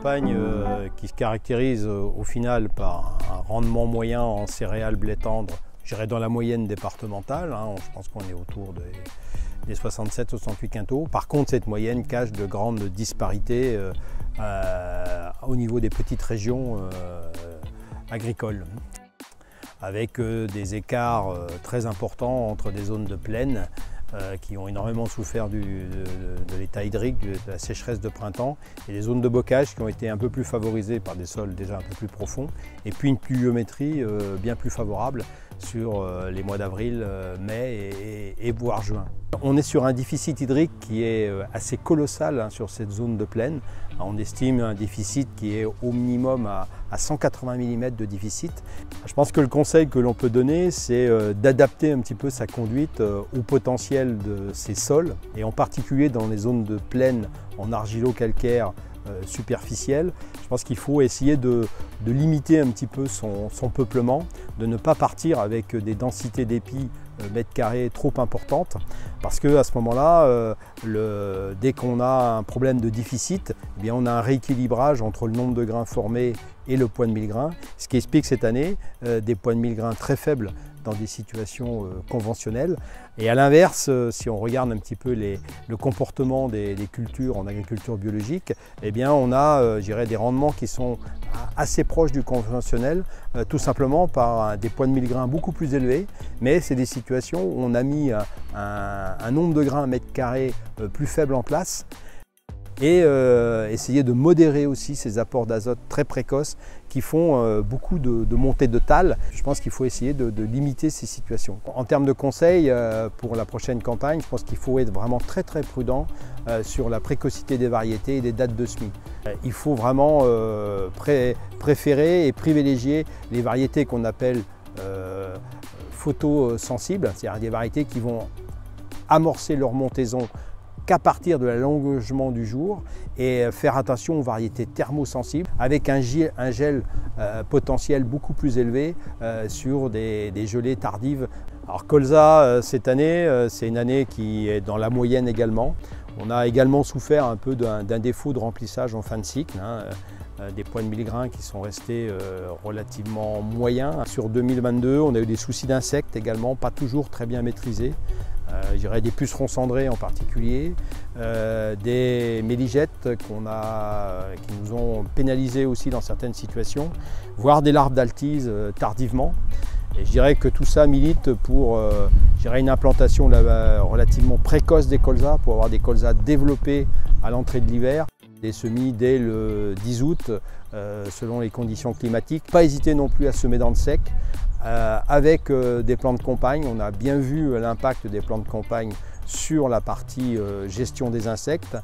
campagne qui se caractérise au final par un rendement moyen en céréales blé tendre, je dirais dans la moyenne départementale, hein, je pense qu'on est autour des 67-68 quintaux. Par contre, cette moyenne cache de grandes disparités au niveau des petites régions agricoles, avec des écarts très importants entre des zones de plaine qui ont énormément souffert de l'état hydrique, de la sécheresse de printemps, et des zones de bocage qui ont été un peu plus favorisées par des sols déjà un peu plus profonds, et puis une pluviométrie bien plus favorable sur les mois d'avril, mai et voire juin. On est sur un déficit hydrique qui est assez colossal, hein, sur cette zone de plaine. On estime un déficit qui est au minimum à 180 mm de déficit. Je pense que le conseil que l'on peut donner, c'est d'adapter un petit peu sa conduite au potentiel de ces sols, et en particulier dans les zones de plaine en argilo-calcaire superficielle. Je pense qu'il faut essayer de limiter un petit peu son peuplement, de ne pas partir avec des densités d'épis mètre carré trop importantes, parce que à ce moment-là, dès qu'on a un problème de déficit, eh bien on a un rééquilibrage entre le nombre de grains formés et le poids de milgrain, ce qui explique cette année des poids de milgrain très faibles dans des situations conventionnelles. Et à l'inverse, si on regarde un petit peu le comportement des cultures en agriculture biologique, eh bien on a des rendements qui sont assez proches du conventionnel, tout simplement par des poids de milgrain beaucoup plus élevés, mais c'est des situations où on a mis un nombre de grains à mètre carré plus faible en place, et essayer de modérer aussi ces apports d'azote très précoces qui font beaucoup de montées de tal. Je pense qu'il faut essayer de limiter ces situations. En termes de conseils pour la prochaine campagne, je pense qu'il faut être vraiment très très prudent sur la précocité des variétés et des dates de semis. Il faut vraiment préférer et privilégier les variétés qu'on appelle photosensibles, c'est-à-dire des variétés qui vont amorcer leur montaison qu'à partir de l'allongement du jour, et faire attention aux variétés thermosensibles avec un gel potentiel beaucoup plus élevé sur des gelées tardives. Alors colza cette année, c'est une année qui est dans la moyenne également. On a également souffert un peu d'un défaut de remplissage en fin de cycle, hein, des poids de milgrain qui sont restés relativement moyens. Sur 2022, on a eu des soucis d'insectes également, pas toujours très bien maîtrisés. Des pucerons cendrés en particulier, des méligettes qui nous ont pénalisés aussi dans certaines situations, voire des larves d'altise tardivement. Et je dirais que tout ça milite pour une implantation relativement précoce des colzas, pour avoir des colzas développés à l'entrée de l'hiver, des semis dès le 10 août selon les conditions climatiques. Pas hésiter non plus à semer dans le sec. Avec des plans de campagne, on a bien vu l'impact des plans de campagne sur la partie gestion des insectes.